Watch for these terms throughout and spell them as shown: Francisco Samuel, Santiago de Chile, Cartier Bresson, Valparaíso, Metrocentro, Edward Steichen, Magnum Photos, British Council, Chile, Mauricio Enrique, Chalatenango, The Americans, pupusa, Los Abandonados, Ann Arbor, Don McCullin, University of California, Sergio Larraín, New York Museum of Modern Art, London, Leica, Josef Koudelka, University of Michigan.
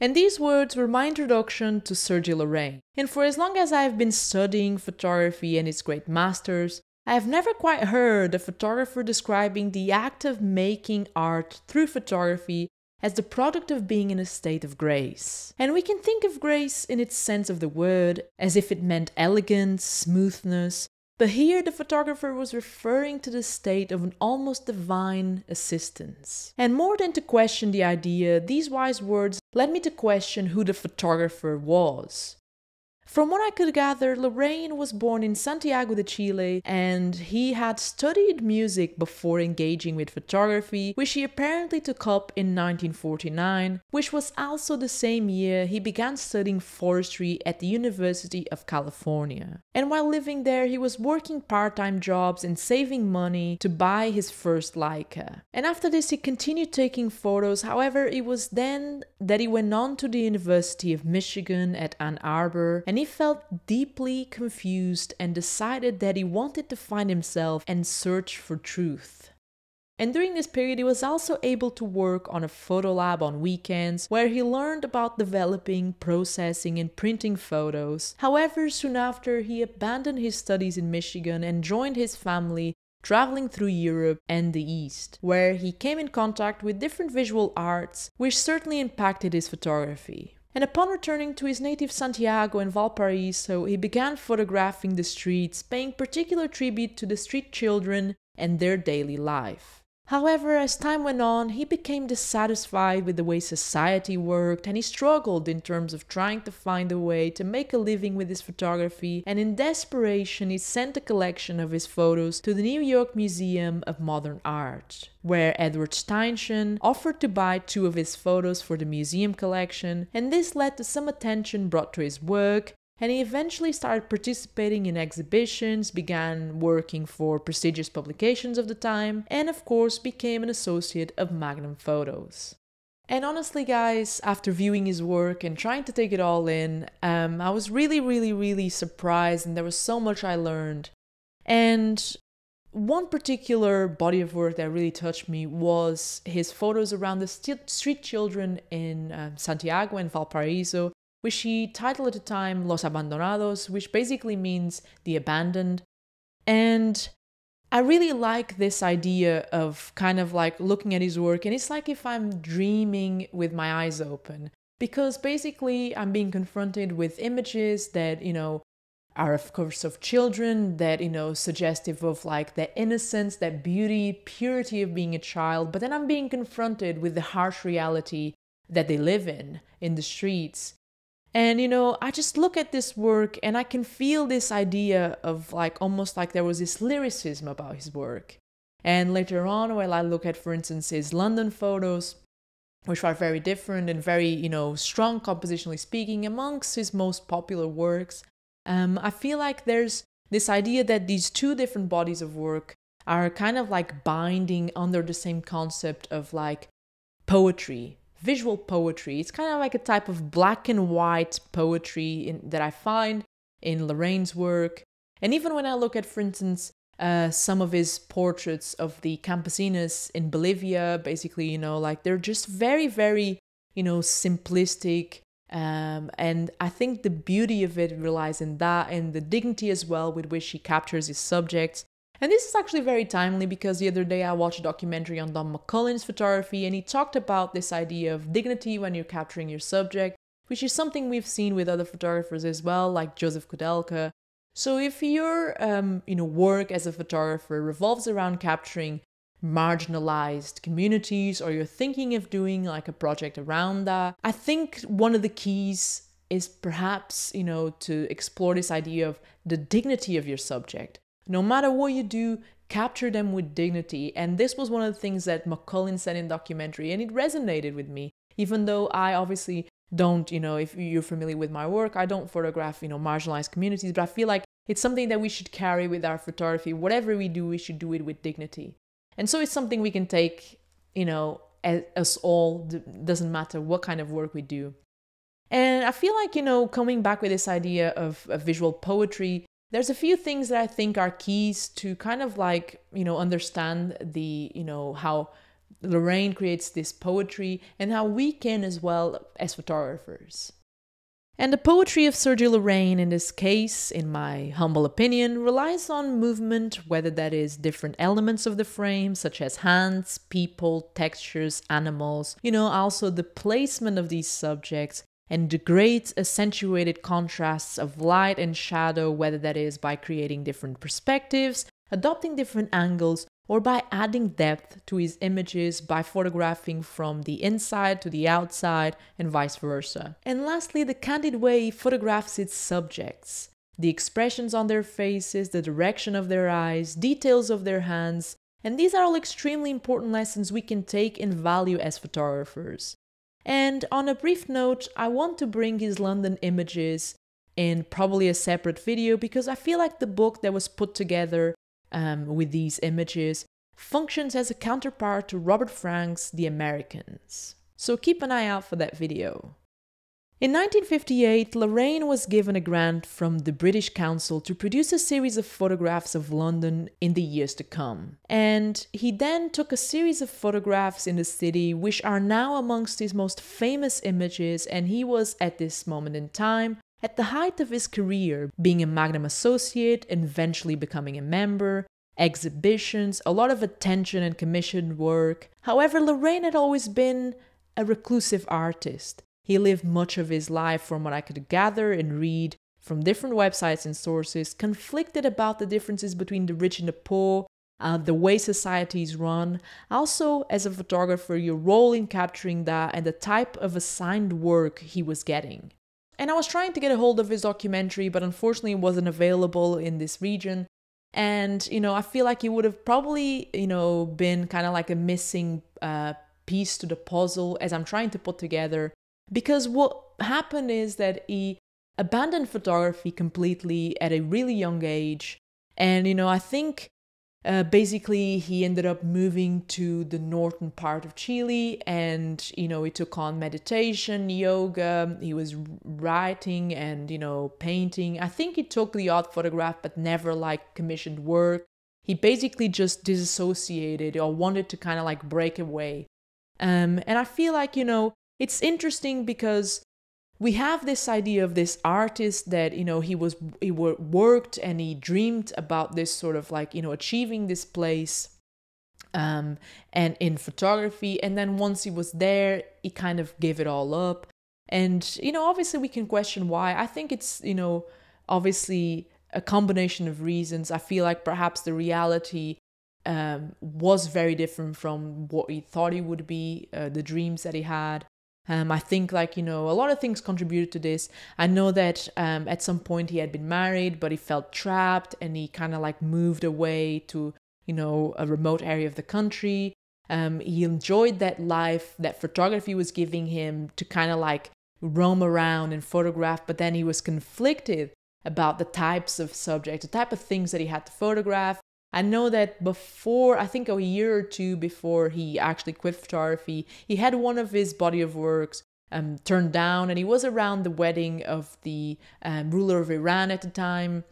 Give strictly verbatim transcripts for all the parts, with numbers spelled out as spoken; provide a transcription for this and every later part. And these words were my introduction to Sergio Larraín. And for as long as I've been studying photography and its great masters, I've never quite heard a photographer describing the act of making art through photography as the product of being in a state of grace. And we can think of grace in its sense of the word, as if it meant elegance, smoothness, but here the photographer was referring to the state of an almost divine assistance. And more than to question the idea, these wise words led me to question who the photographer was. From what I could gather, Larraín was born in Santiago de Chile, and he had studied music before engaging with photography, which he apparently took up in nineteen forty-nine, which was also the same year he began studying forestry at the University of California. And while living there, he was working part-time jobs and saving money to buy his first Leica. And after this, he continued taking photos. However, it was then that he went on to the University of Michigan at Ann Arbor, and he He felt deeply confused and decided that he wanted to find himself and search for truth. And during this period, he was also able to work on a photo lab on weekends, where he learned about developing, processing, and printing photos. However, soon after, he abandoned his studies in Michigan and joined his family, traveling through Europe and the East, where he came in contact with different visual arts, which certainly impacted his photography. And upon returning to his native Santiago and Valparaíso, he began photographing the streets, paying particular tribute to the street children and their daily life. However, as time went on, he became dissatisfied with the way society worked, and he struggled in terms of trying to find a way to make a living with his photography, and in desperation he sent a collection of his photos to the New York Museum of Modern Art, where Edward Steichen offered to buy two of his photos for the museum collection, and this led to some attention brought to his work, and he eventually started participating in exhibitions, began working for prestigious publications of the time, and of course became an associate of Magnum Photos. And honestly, guys, after viewing his work and trying to take it all in, um, I was really, really, really surprised, and there was so much I learned. And one particular body of work that really touched me was his photos around the st street children in uh, Santiago and Valparaíso, which he titled at the time Los Abandonados, which basically means the abandoned. And I really like this idea of kind of like looking at his work, and it's like if I'm dreaming with my eyes open, because basically I'm being confronted with images that, you know, are of course of children, that, you know, suggestive of like that innocence, that beauty, purity of being a child, but then I'm being confronted with the harsh reality that they live in, in the streets. And, you know, I just look at this work and I can feel this idea of like almost like there was this lyricism about his work. And later on, while I look at, for instance, his London photos, which are very different and very, you know, strong compositionally speaking, amongst his most popular works, um, I feel like there's this idea that these two different bodies of work are kind of like binding under the same concept of like poetry. Visual poetry. It's kind of like a type of black and white poetry in, that I find in Larraín's work. And even when I look at, for instance, uh, some of his portraits of the campesinas in Bolivia, basically, you know, like they're just very, very you know, simplistic. Um, and I think the beauty of it relies in that, and the dignity as well with which he captures his subjects. And this is actually very timely, because the other day I watched a documentary on Don McCullin's photography, and he talked about this idea of dignity when you're capturing your subject, which is something we've seen with other photographers as well, like Josef Koudelka. So if your um, you know, work as a photographer revolves around capturing marginalized communities, or you're thinking of doing like a project around that, I think one of the keys is perhaps, you know, to explore this idea of the dignity of your subject. No matter what you do, capture them with dignity. And this was one of the things that McCullin said in the documentary, and it resonated with me, even though I obviously don't, you know, if you're familiar with my work, I don't photograph, you know, marginalized communities, but I feel like it's something that we should carry with our photography. Whatever we do, we should do it with dignity. And so it's something we can take, you know, as us all, doesn't matter what kind of work we do. And I feel like, you know, coming back with this idea of, of visual poetry, there's a few things that I think are keys to kind of like, you know, understand the, you know, how Larraín creates this poetry and how we can as well as photographers. And the poetry of Sergio Larraín in this case, in my humble opinion, relies on movement, whether that is different elements of the frame, such as hands, people, textures, animals, you know, also the placement of these subjects, and the great accentuated contrasts of light and shadow, whether that is by creating different perspectives, adopting different angles, or by adding depth to his images by photographing from the inside to the outside and vice versa. And lastly, the candid way he photographs its subjects. The expressions on their faces, the direction of their eyes, details of their hands, and these are all extremely important lessons we can take and value as photographers. And on a brief note, I want to bring his London images in probably a separate video, because I feel like the book that was put together Um, with these images functions as a counterpart to Robert Frank's The Americans. So keep an eye out for that video. In nineteen fifty-eight, Larraín was given a grant from the British Council to produce a series of photographs of London in the years to come. And he then took a series of photographs in the city, which are now amongst his most famous images, and he was at this moment in time at the height of his career, being a Magnum associate and eventually becoming a member, exhibitions, a lot of attention and commissioned work. However, Larraín had always been a reclusive artist. He lived much of his life, from what I could gather and read from different websites and sources, conflicted about the differences between the rich and the poor, uh, the way societies run. Also, as a photographer, your role in capturing that and the type of assigned work he was getting. And I was trying to get a hold of his documentary, but unfortunately it wasn't available in this region. And, you know, I feel like it would have probably, you know, been kind of like a missing uh, piece to the puzzle as I'm trying to put together. Because what happened is that he abandoned photography completely at a really young age. And, you know, I think uh, basically he ended up moving to the northern part of Chile, and, you know, he took on meditation, yoga, he was writing and, you know, painting. I think he took the odd photograph, but never like commissioned work. He basically just disassociated or wanted to kind of like break away. Um, and I feel like, you know, it's interesting because we have this idea of this artist that, you know, he was, he worked and he dreamed about this sort of like, you know, achieving this place um, and in photography. And then once he was there, he kind of gave it all up. And, you know, obviously we can question why. I think it's, you know, obviously a combination of reasons. I feel like perhaps the reality um, was very different from what he thought he would be, uh, the dreams that he had. Um, I think like, you know, a lot of things contributed to this. I know that um, at some point he had been married, but he felt trapped and he kind of like moved away to, you know, a remote area of the country. Um, he enjoyed that life that photography was giving him to kind of like roam around and photograph, but then he was conflicted about the types of subjects, the type of things that he had to photograph. I know that before, I think a year or two before he actually quit photography, he had one of his body of works um, turned down, and he was around the wedding of the um, ruler of Iran at the time.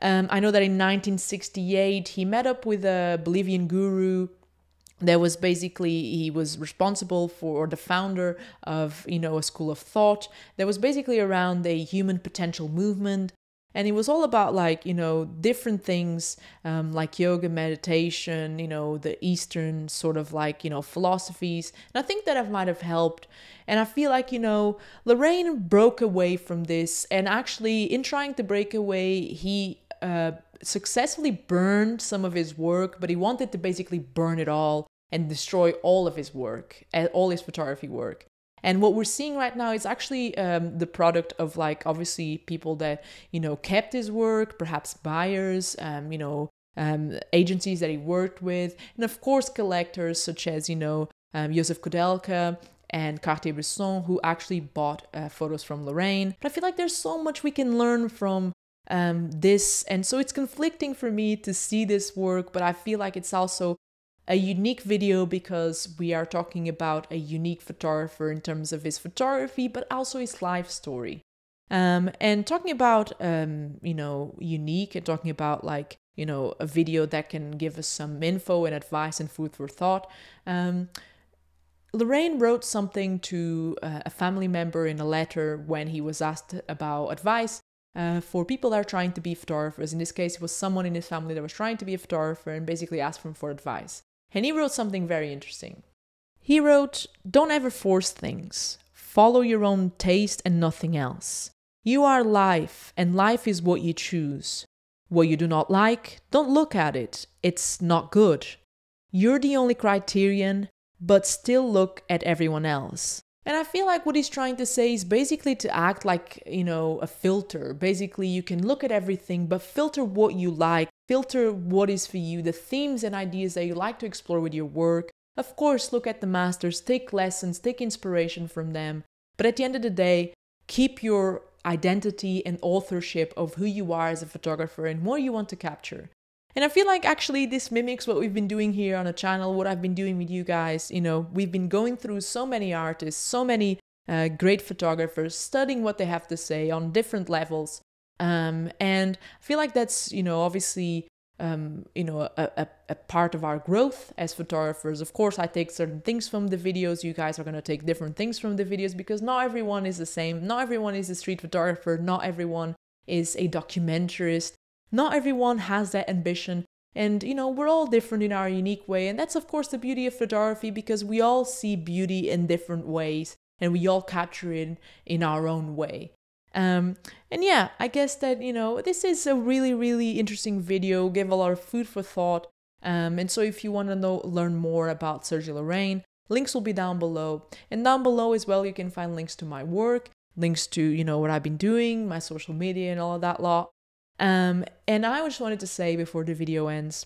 Um, I know that in nineteen sixty-eight, he met up with a Bolivian guru There was basically, he was responsible for, or the founder of, you know, a school of thought. There was basically around a human potential movement. And it was all about, like, you know, different things, um, like yoga, meditation, you know, the Eastern sort of, like, you know, philosophies. And I think that might have helped. And I feel like, you know, Larraín broke away from this. And actually, in trying to break away, he uh, successfully burned some of his work, but he wanted to basically burn it all and destroy all of his work, all his photography work. And what we're seeing right now is actually um, the product of, like, obviously people that, you know, kept his work, perhaps buyers, um, you know, um, agencies that he worked with. And of course, collectors such as, you know, um, Josef Koudelka and Cartier Bresson, who actually bought uh, photos from Larraín. But I feel like there's so much we can learn from um, this. And so it's conflicting for me to see this work, but I feel like it's also a unique video because we are talking about a unique photographer in terms of his photography, but also his life story. Um, and talking about, um, you know, unique, and talking about, like, you know, a video that can give us some info and advice and food for thought. Um, Larraín wrote something to uh, a family member in a letter when he was asked about advice. Uh, for people that are trying to be photographers. In this case, it was someone in his family that was trying to be a photographer and basically asked him for advice. And he wrote something very interesting. He wrote, "Don't ever force things. Follow your own taste and nothing else. You are life, and life is what you choose. What you do not like, don't look at it. It's not good. You're the only criterion, but still look at everyone else." And I feel like what he's trying to say is basically to act like, you know, a filter. Basically, you can look at everything, but filter what you like, filter what is for you, the themes and ideas that you like to explore with your work. Of course, look at the masters, take lessons, take inspiration from them. But at the end of the day, keep your identity and authorship of who you are as a photographer and what you want to capture. And I feel like actually this mimics what we've been doing here on the channel, what I've been doing with you guys. You know, we've been going through so many artists, so many uh, great photographers, studying what they have to say on different levels. Um, and I feel like that's, you know, obviously, um, you know, a, a, a part of our growth as photographers. Of course, I take certain things from the videos. You guys are going to take different things from the videos because not everyone is the same. Not everyone is a street photographer. Not everyone is a documentarist. Not everyone has that ambition, and, you know, we're all different in our unique way, and that's of course the beauty of photography, because we all see beauty in different ways and we all capture it in our own way. Um, and yeah, I guess that, you know, this is a really, really interesting video, gave a lot of food for thought. Um, and so if you want to know, learn more about Sergio Larraín, links will be down below. And down below as well, you can find links to my work, links to, you know, what I've been doing, my social media and all of that lot. Um, and I just wanted to say before the video ends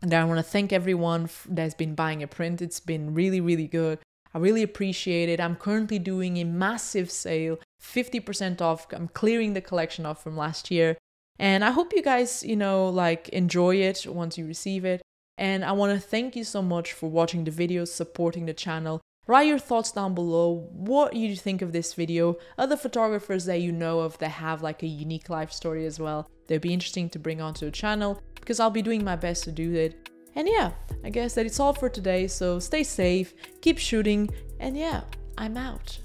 that I want to thank everyone that's been buying a print. It's been really, really good. I really appreciate it. I'm currently doing a massive sale, fifty percent off. I'm clearing the collection off from last year. And I hope you guys, you know, like, enjoy it once you receive it. And I want to thank you so much for watching the videos, supporting the channel. Write your thoughts down below, what you think of this video, other photographers that you know of that have, like, a unique life story as well. They'd be interesting to bring onto the channel, because I'll be doing my best to do it. And yeah, I guess that it's all for today, so stay safe, keep shooting, and yeah, I'm out.